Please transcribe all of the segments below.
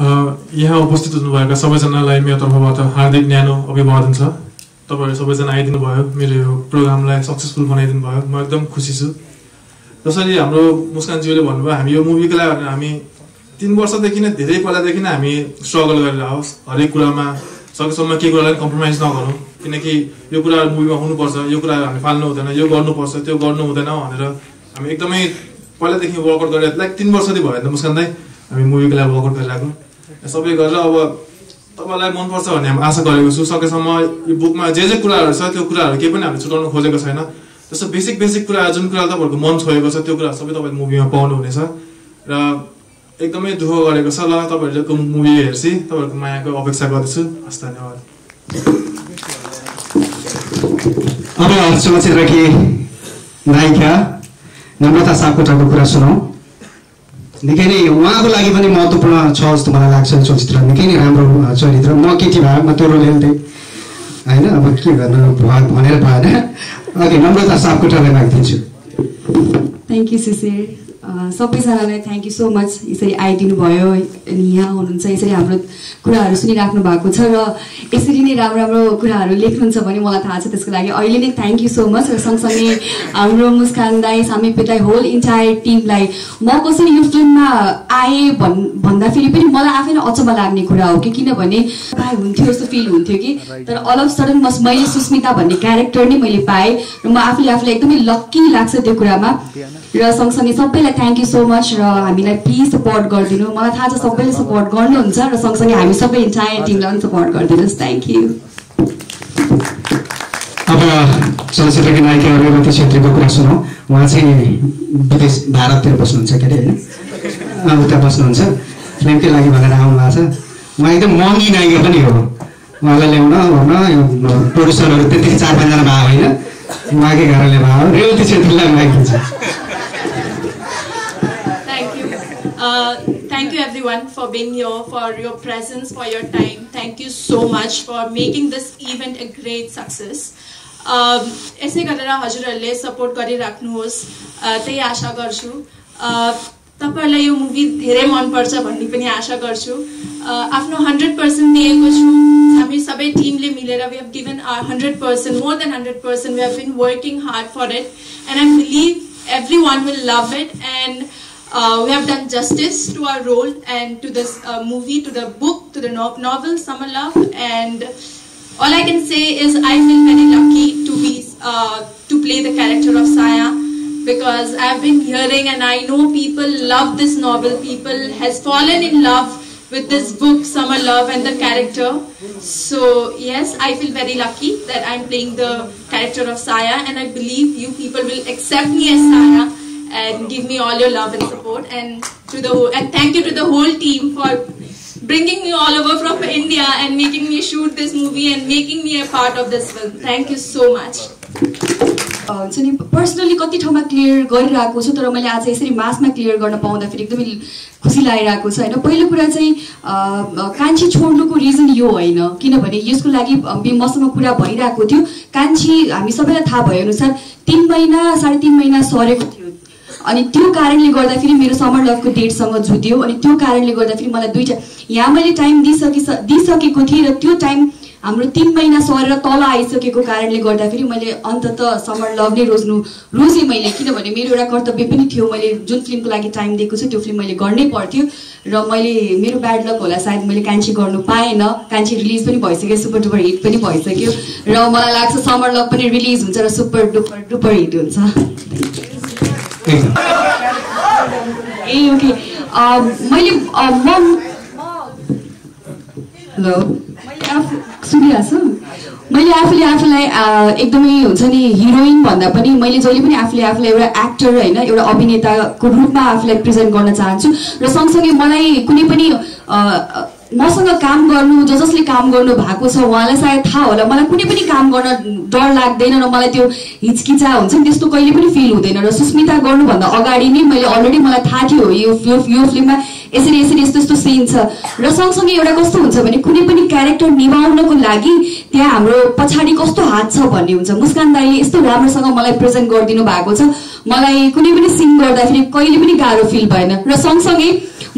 यहाँ उपस्थित हुनुभएका सबैजनालाई मेरो तर्फबाट हार्दिक न्यानो अभिवादन छ। तपाईहरु सबैजना आइदिनु भयो, मेरो यो प्रोग्रामलाई सक्सेसफुल बनाइदिनु भयो, म एकदम खुसी छु। जसरी हाम्रो मुस्कान ज्यूले भन्नुभयो, हामी यो मुभीको लागि हामी 3 वर्षदेखि नै धेरै पहिलादेखि नै हामी स्ट्रगल गरेर आउँस, हरेक कुरामा सकेसम्म के कुरालाई कम्प्रोमाइज नगरौं, किनकि यो कुरा मुभीमा हुनुपर्छ, यो कुरा हामी फाल्नु हुँदैन, यो गर्नुपर्छ, त्यो गर्नु हुँदैन भनेर हामी एकदमै पहिलादेखि वर्कआउट गरेर लाइक 3 वर्षदेखि भयो नि मुस्कान दाइ हामी मुभीको लागि वर्कआउट गरिरहेको सबै गरेर अब तपाईलाई मन पर्छ भन्ने हामी आशा गरेको छु। सकेसम्म यो बुकमा जे जे कुराहरु छ त्यो कुराहरु के पनि हामीले छुटाउन खोजेको छैन, जस्तो बेसिक कुरा जुन कुरा तपाईहरुको मन छोएको छ त्यो कुरा सबै तपाईले मुभीमा पाउनु हुनेछ र एकदमै दुःख गरेको छ। ल तपाईहरुले मुभी हेर्छि, तपाईहरुको मायाको अपेक्षा गर्दछु। हस्, धन्यवाद। अब चलचित्रकी नायिका नम्रता सापकोटाको कुरा सुनौं। निकै नै उहाँको लागि पनि महत्त्वपूर्ण छ जस्तो मलाई लाग्छ। यो चलचित्र निकै नै राम्रो चरित्र, म केटी भए म तेरो लेख्दै हैन, अब के गर्न भनेर भएन। ओके, नम्रता सापकोटालाई माग्दिन्छु। थ्यांक यू सिसिर, सबैजनालाई थ्यांक यू सो मच, यसरी आइदिनु भयो अनि यहाँ हुनुहुन्छ, यसरी हाम्रो कुराहरू सुनिराख्नु भएको छ र यसरी नै राम्रो कुराहरू लेख्नुहुन्छ भने मलाई थाहा छ। त्यसको लागि अहिले नै थ्यांक यू सो मच। र सँगसँगै हाम्रो मुस्कान दाइ, समीप दाइ, होल इन्टायर टिमलाई म कसरी यो फिल्ममा आए भन्दाखेरि पनि मलाई आफैले अचम्म लाग्ने कुरा हो कि, किनभने पाए हुन्थ्यो जस्तो फिल हुन्थ्यो कि, तर अल अफ सडन मैले सुस्मिता भन्ने क्यारेक्टर नै मैले पाएँ र म आफूले एकदमै लक्की लाग्छ त्यो कुरामा। र सँगसँगै सबैलाई थ्यांक यू सो मच र हामीलाई प्लिज सपोर्ट गरिदिनु, मलाई थाहा छ सबैले सपोर्ट गर्नुहुन्छ र सँगसँगै हामी सबै इन्टायर टिमलाई पनि सपोर्ट गरिदिनुहोस्। Thank you. अब चलचित्रकी नायिका रेवती छेत्रीको कुरा सुनौं। उहाँ चाहिँ विदेश भारततिर बस्नुहुन्छ के अरे, होइन उता बस्नुहुन्छ, फिल्मकै लागि भनेर आउनुभएको छ। उहाँ एकदम महँगी नायिका पनि हो, उहाँलाई ल्याउन भन्न प्रोड्युसरहरू त्यति 4-5 जना भए होइन, उहाँकै घरले भए। रेवती छेत्रीलाई मागिन्छ। Thank you everyone for being here, for your presence, for your time. Thank you so much for making this event a great success. यसै गरेर हजुरहरूले सपोर्ट गरिराख्नुहोस् त्यही आशा गर्छु। तपाईहरुलाई यो मुभी धेरै मन पर्छ भन्ने पनि आशा गर्छु। आफ्नो 100% दिएको छु, हामी सबै टिमले मिलेर we have given our 100%, more than 100%. We have been working hard for it and I believe everyone will love it, and we have done justice to our role and to this movie, to the book, to the novel Summer Love. And all I can say is I feel very lucky to be to play the character of Saya, because I have been hearing and I know people love this novel, people has fallen in love with this book Summer Love and the character. So yes, I feel very lucky that I am playing the character of Saya, and I believe you people will accept me as Saya and give me all your love and support. And thank you to the whole team for bringing me all over from India and making me shoot this movie and making me a part of this film. Thank you so much. Ani personally kati ठाउँमा clear गरिरहेको छु, तर मैले आज यसरी मासमा clear गर्न पाउँदा फेरि एकदमै खुसी लागिरहेको छ। हैन, पहिलो कुरा चाहिँ कान्छी छोड्नुको रिजन यो होइन, किनभने यसको लागि मसँग कुरा भइरहेको थियो। कान्छी हामी सबैलाई थाहा भए अनुसार 3 महिना 3.5 महिना सरेको थियो, अनि त्यो कारणले गर्दा फेरि मेरो समर लभको डेटसँग जुट्यो, अनि त्यो कारणले गर्दा फेरि मलाई दुईटा यहाँ मैले टाइम दिइसकेको थिएँ र त्यो टाइम हाम्रो 3 महिना सरेर तल आइसकेको कारणले गर्दा फेरि मैले अन्ततः समर लभ नै रोजेँ मैले, किनभने मेरो एउटा कर्तव्य पनि थियो। मैले जुन फिल्मको लागि टाइम दिएको छु त्यो फिल्म मैले गर्नै पर्थ्यो र मैले मेरो ब्याड लक होला सायद मैले कान्छी गर्नु पाएन। कान्छी रिलिज पनि भइसक्यो, सुपर डुपर हिट पनि भइसक्यो र मलाई लाग्छ समर लभ पनि रिलिज हुन्छ र सुपर डुपर हिट हुन्छ। ए ओके, मैले हेलो मैले आफू सुनिरहेछु, मैले आफूलाई एकदमै हुन्छ नि हिरोइन भन्दा पनि मैले जहिले पनि आफूलाई एउटा एक्टर हैन एउटा अभिनेताको रूपमा आफूलाई प्रेजेन्ट गर्न चाहन्छु। र सँगसँगै मलाई कुनै पनि मसँग काम गर्नु जसले काम गर्नु भएको छ उहाँलाई सायद थाहा होला मलाई कुनै पनि काम गर्न डर लाग्दैन र मलाई त्यो हिचकिचा हुन्छ नि त्यस्तो कहिले पनि फिल हुँदैन। र सुस्मिता गर्नुभन्दा अगाडि नै मैले अलरेडी मलाई थाहा थियो यो फिल्ममा यसरी यसरी यस्तो यस्तो सिन छ। र सँगसँगै एउटा कस्तो हुन्छ भने कुनै पनि क्यारेक्टर निभाउनको लागि त्यहाँ हाम्रो पछाडि कस्तो हात छ भन्ने हुन्छ। मुस्कान दाइले यस्तो राम्रोसँग मलाई प्रेजेन्ट गरिदिनु भएको छ, मलाई कुनै पनि सिन गर्दाखेरि कहिले पनि गाह्रो फिल भएन। र सँगसँगै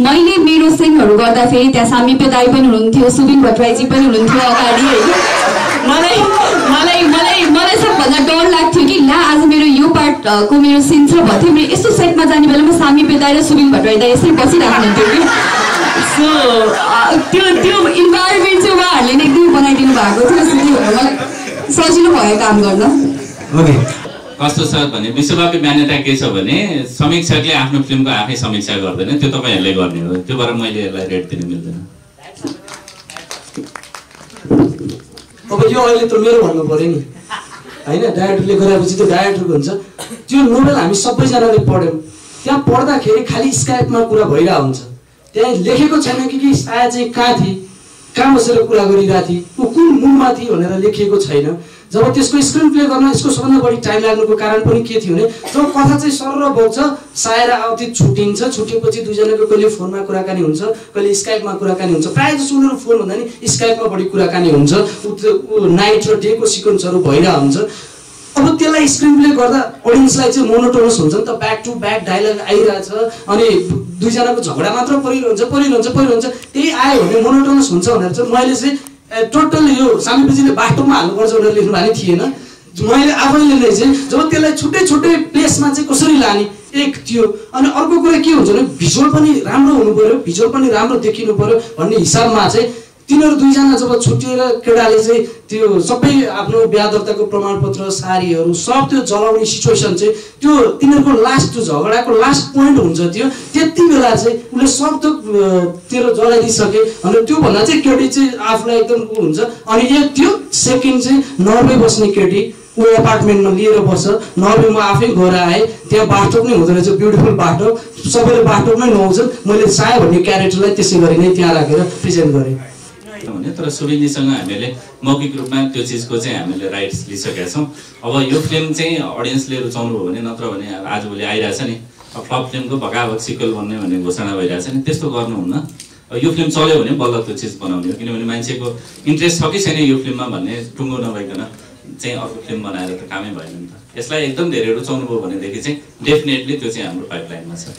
मैले मेरो सिंहहरु गर्दा फेरि त्यहाँ सामीप्य दाइ पनि हुनुहुन्थ्यो सुबिन भट्टराईजी पनि हुनुहुन्थ्यो अगाडि मलाई मलाई मलाई मलाई सबभन्दा डर लाग्थ्यो कि ला आज मेरो यो पार्ट को मेरो सिन छ भन्थे मैले यस्तो सेटमा जाने बेलामा सामीप्य दाइ र सुबिन भट्टराई दाइ यसरी बसिराख्नु हुन्थ्यो कि सो त्यो त्यो एनवायरनमेन्ट चाहिँ उहाँहरुले नै एकदम बनाइदिनु भएको थियो त्यसले मलाई सजिलो भयो काम गर्न ओके कस्तो छ भने विश्वव्यापी मान्यता के छ भने समीक्षकले आफ्नो फिल्मको आफै समीक्षा गर्दैन त्यो तपाईहरुले गर्ने हो त्यो भएर मैले यसलाई रेट दिन मिल्दैन अब यो अहिले त मेरो भन्नु पर्यो नि हैन डायरेक्टरले गरेपछि त डायरेक्टरको हुन्छ त्यो नोभेल हामी सबै जनाले पढ्यौ त्यहाँ पढ्दाखेरि खाली स्क्रिप्टमा कुरा भइरा हुन्छ त्यहाँ लेखेको छैन कि साया चाहिँ कहाँ थिए कहाँ बसेर कुरा गरिरा थिए कुन मूडमा थिए भनेर लेखिएको छैन जब त्यसको स्क्रिन प्ले गर्न यसको सबभन्दा बढी टाइम लाग्नुको कारण पनि के थियो भने जब कथा चाहिँ सरर बग्छ सायरा आउति छुटिन्छ छुटेपछि दुई जनाको कहिले फोनमा कुराकानी हुन्छ कहिले स्काइपमा कुराकानी हुन्छ प्राय जसो उनीहरु फोन भन्दा नि स्काइपमा बढी कुराकानी हुन्छ नाइट र डेको सिक्वेन्सहरु भइरा हुन्छ अब त्यसलाई स्क्रिन प्ले गर्दा ऑडियन्सलाई चाहिँ मोनोटोनस हुन्छ नि त ब्याक टु ब्याक डायलॉग आइराछ अनि दुई जनाको झगडा मात्र परिरहन्छ त्यही आयो भने मोनोटोनस हुन्छ भनेर चाहिँ मैले चाहिँ टोटल यो सामीप्यजीले बाटोमा हाल्नुपर्छ भनेर लेख्नु भने थिएन मैले आफैले नै चाहिँ जब त्यसलाई छुट्टै छुट्टै प्लेसमा चाहिँ कसरी लाने एक थियो अनि अर्को कुरा के हुन्छ भने भिजुअल पनि राम्रो हुनु पर्यो भिजुअल पनि राम्रो देखिनु पर्यो भन्ने हिसाबमा चाहिँ तिनीहरु दुई जना जब छुटेर केडाले चाहिँ त्यो सबै आफ्नो व्याधर्ताको प्रमाणपत्र सारीहरु सब त्यो जलाउने सिचुएसन चाहिँ त्यो तिनीहरुको लास्ट त्यो झगडाको लास्ट पोइन्ट हुन्छ त्यो त्यति बेला चाहिँ उले सब त तेरो जलाइदि सके अनि त्यो भन्दा चाहिँ केडी चाहिँ आफुलाई एकदम उ हुन्छ अनि यो त्यो सेकेन्ड चाहिँ नर्वे बस्ने केडी उ अपार्टमेन्टमा लिएर बस्छ नर्वे म आफै गएर आए त्यहाँ बाटो पनि हुँदैन त्यो ब्युटीफुल बाटो सबैले बाटोमै नहुन्छन् मैले साया भन्ने क्यारेक्टरलाई त्यसै गरी नै त्यहाँ राखेर प्रेजेन्ट गरे तर सुबिनीसँग हामीले मौखिक रूपमा त्यो चीजको चाहिँ हामीले राइट्स लिइसकेका छौं अब यो फिल्म चाहिँ ऑडियन्सले रुचाउनु हो भने नत्र भने आजभोलि आइराछ नि अब फ्लप फिल्मको भगावत सिक्वल भन्ने घोषणा भइराछ नि त्यस्तो गर्नुहुन्न यो फिल्म चल्यो भने बल्ल त्यो चीज बनाउने हो किनभने मान्छेको इन्ट्रेस्ट छ कि छैन यो फिल्ममा भन्ने टुङ्गो नभइकन चाहिँ अर्को फिल्म बनाएर त कामै भएन नि त यसलाई एकदम धेरै रुचाउनु भयो भनेदेखि चाहिँ डेफिनेटली त्यो चाहिँ हाम्रो पाइपलाइनमा छ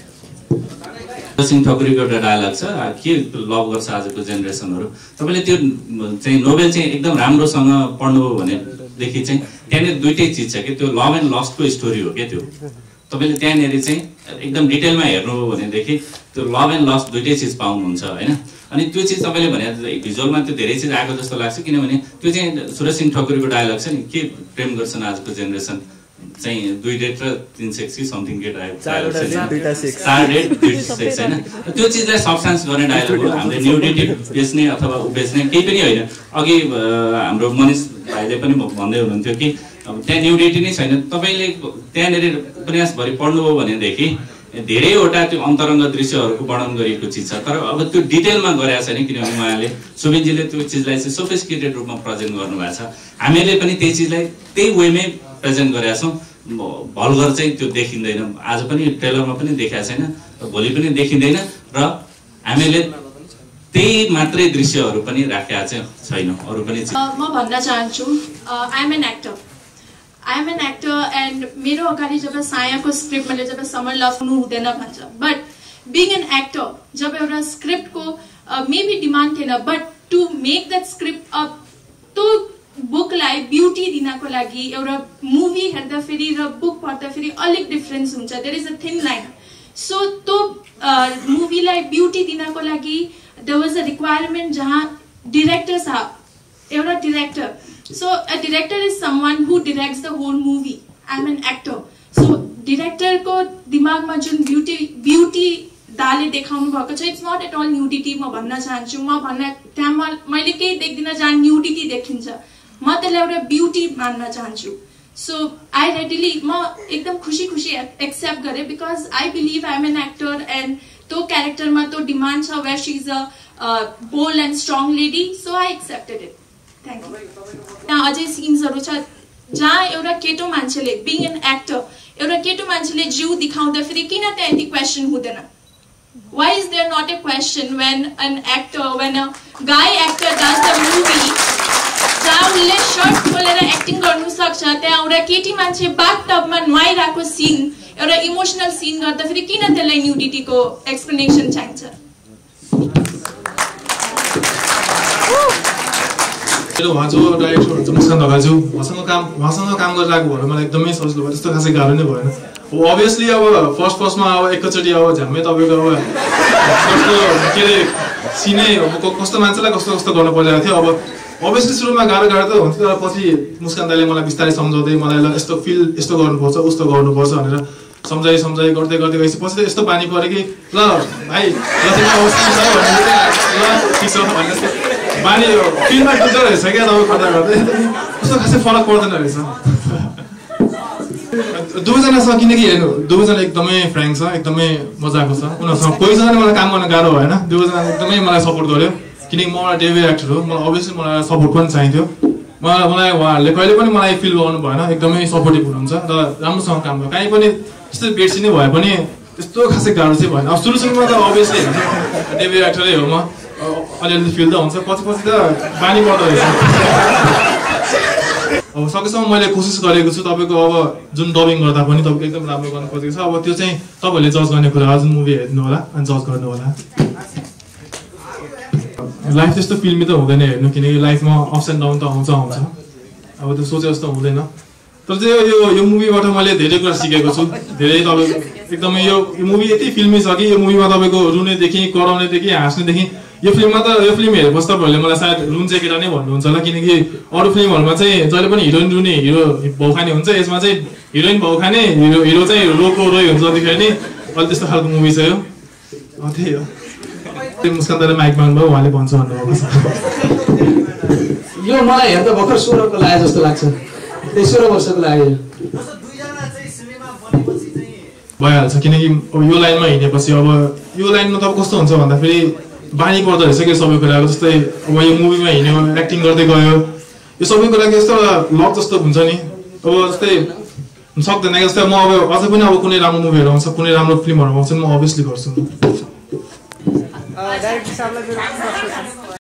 सिंह ठकुरीको एउटा डायलग छ के लभ गर्छ आजको जेनेरेसनहरु तपाईले त्यो चाहिँ नोभेल चाहिँ एकदम राम्रोसँग पढ्नु हो भने देखि चाहिँ त्यहाँ दुईटै चीज छ के त्यो लभ एन्ड लस्ट को स्टोरी हो के त्यो तपाईले त्यहाँनेरि चाहिँ एकदम डिटेलमा हेर्नु हो भने देखि त्यो लभ एन्ड लस्ट दुईटै चीज पाउनुहुन्छ हैन अनि त्यो चीज तपाईले भने भिजुअलमा त्यो धेरै चीज आएको जस्तो लाग्छ किनभने त्यो चाहिँ सुरेश सिंह ठकुरीको डायलग छ नि के प्रेम गर्छन् आजको जेनेरेसन चाहिँ 2 डेट र 360 समथिङ के टाइप डायलग छ दुईटा 6 4 डेट 360 हैन त्यो चीजलाई सबस्टान्स गर्ने डायलग हो हामीले न्युडिटी बेच्ने अथवा उबेच्ने केही पनि हैन अघि हाम्रो मनीष भाइले पनि भन्दै हुनुहुन्थ्यो कि अब त्यहाँ न्युडिटी नै छैन तपाईले त्यहाँ नेर उपन्यास भरि पढ्नु हो भने देखि धेरैवटा त्यो अन्तरंग दृश्यहरुको वर्णन गरिएको चीज छ तर अब त्यो डिटेलमा गरेछ नि किनभने उहाँले सुबिनजीले त्यो चीजलाई चाहिँ सोफिस्टिकेटेड रूपमा प्रेजेन्ट गर्नु भएको छ हामीले पनि त्यही चीजलाई त्यही वेमै प्रेजेन्ट गरेका छौं भल्गर चाहिँ त्यो देखिदैन आज पनि ट्रेलरमा पनि देखाएको छैन भोलि पनि देखिदैन र हामीले त्यही मात्रै दृश्यहरु पनि राखेका छैनौं अरु पनि म भन्न चाहन्छु I am an actor and मेरो अगाडि जब सायाको स्क्रिप्ट मैले जब समर लभ हुँदैन भन्छ बट बीइङ एन एक्टर जब एउटा स्क्रिप्टको मेबी डिमान्ड थिएन but to make that script up to बुकलाई ब्युटी दिनको लागि एउटा मुभी हेर्दा फेरि र बुक पढ्दा फेरि अलग डिफरेन्स हुन्छ there is a thin line so त्यो मुभीलाई ब्युटी दिनको लागि देयर वाज अ रिक्वायरमेन्ट जहाँ डिरेक्टर साहब एउटा director so a director is someone who directs the whole movie I am an actor so डिरेक्टरको दिमागमा जुन ब्युटी दाले देखाउनु भएको छ it's not at all nudity म भन्न चाहन्छु म भन्न त्यहाँ मैले केही देख्दिन जहाँ न्युडिटी देखिन्छ म त्यसलाई एउटा ब्युटी मान्न चाहन्छु सो आई रेडिली म एकदम खुशी खुशी एक्सेप्ट गरे because I believe I am an actor and त्यो क्यारेक्टरमा त्यो डिमान्ड छ where she is a bold and strong lady so I accepted it thank you त्यहाँ अझै सिन्सहरू छ जहाँ एउटा केटो मान्छेले बिङ एन एक्टर एउटा केटो मान्छेले जिउ देखाउँदाखेरि किन त्यहाँ यति क्वेसन हुँदैन why is there not a question when a guy actor does the movie उनले शर्ट खोलेर एक्टिङ गर्नु सक्छ त्यहाँ एउटा केटी मान्छे बाथटबमा नुहाइरहेको सिन एउटा इमोसनल सिन गर्दा फेरि किन त्यसलाई न्युडिटीको एक्सप्लेनेसन चाहिन्छ मेरो भाजु डाइरेक्टरहरु चाहिँ मुस्कान दगाजु वसँग काम गर्न लागु भने मलाई एकदमै सजिलो भयो त्यस्तो खासै गाह्रो नै भएन obviously अब फर्स्टमा अब एकचोटी अब झ्याम्मै तपाईको अब कस्तो केले सिने अब कस्तो मान्छेलाई कस्तो गर्न परिरहेको थियो अब obviously सुरुमा गाह्रो त हुन्थ्यो तर पछि मुस्कान दाइले मलाई बिस्तारै समझाउँदै मलाई यस्तो फिल यस्तो गर्नुपर्छ उस्तो गर्नुपर्छ भनेर समझाइ गर्दै गएपछि त यस्तो पानी परे कि ल भाइ जतिको अवस्था छ भन्नुले ल ठीक छ भन्नुले बानी फिल्ममा डुब्दो रहेछ क्या तपाईँ कथा गर्दै कस्तो खासै फरक पर्दैन रहेछ दुवैजना सकिने कि हेर्नु दुवैजना एकदमै फ्रेङ्क छ एकदमै मजाको छ उनीहरूसँग कोहीसँग मलाई काम गर्न गाह्रो भएन दुवैजना एकदमै मलाई सपोर्ट गर्यो किनकि म एउटा डेब्यू एक्टर हो मलाई अभियसली मलाई सपोर्ट पनि चाहिन्थ्यो मलाई उहाँहरूले कहिले पनि मलाई फिल गर्नु भएन एकदमै सपोर्टिभ हुनुहुन्छ र राम्रोसँग काम गर्यो कहीँ पनि त्यस्तो बेडसिट नै भए पनि त्यस्तो खासै गाह्रो चाहिँ भएन अब सुरुमा त अभियसली डेब्यू एक्टरै हो म अलिअलि फिल त हुन्छ पछि त बानी पर्दो रहेछ अब सकेसम्म मैले कोसिस गरेको छु तपाईँको अब जुन डबिङ गर्दा पनि तपाईँको एकदम राम्रो गर्न खोजेको छ अब त्यो चाहिँ तपाईँहरूले जज गर्ने कुरा जुन मुभी हेर्नु होला अनि जज गर्नु होला लाइफ त्यस्तो फिल्मी त हुँदैन हेर्नु किनकि लाइफमा अप्स एन्ड डाउन त आउँछ अब त्यो सोचे जस्तो हुँदैन तर चाहिँ यो मुभीबाट मैले धेरै कुरा सिकेको छु धेरै तपाईँको एकदमै यो मुभी यति फिल्मी छ कि यो मुभीमा तपाईँको रुनेदेखि कराउनेदेखि हाँस्नेदेखि यो फिल्म हेरेपछि तपाईँहरूले मलाई सायद रुन जेकेटा नै भन्नुहुन्छ होला किनकि अरू फिल्महरूमा चाहिँ जहिले पनि हिरोइन रुने हिरो भौखाने हुन्छ यसमा चाहिँ हिरोइन भौखाने हिरो चाहिँ रोको रोइ हुन्छ जतिखेर नि अलि त्यस्तो खालको मुभी छ यो त्यही हो त्यो मुस्कान दाले माइक माग्नुभयो उहाँले भन्छ भन्नुभएको छ यो मलाई हेर्दा भर्खर 16 को लाग्यो जस्तो लाग्छ त्यही 16 वर्षको लाग्यो भइहाल्छ किनकि अब यो लाइनमा हिँडेपछि अब यो लाइनमा त कस्तो हुन्छ भन्दाखेरि बानी पर्दो रहेछ क्या सबै कुराको जस्तै अब यो मुभीमा हिँड्यो एक्टिङ गर्दै गयो यो सबै कुराको यस्तो लक जस्तो हुन्छ नि अब जस्तै सक्दैन कि जस्तै म अब अझै पनि अब कुनै राम्रो मुभीहरू आउँछ कुनै राम्रो फिल्महरू आउँछ म अभियसली गर्छु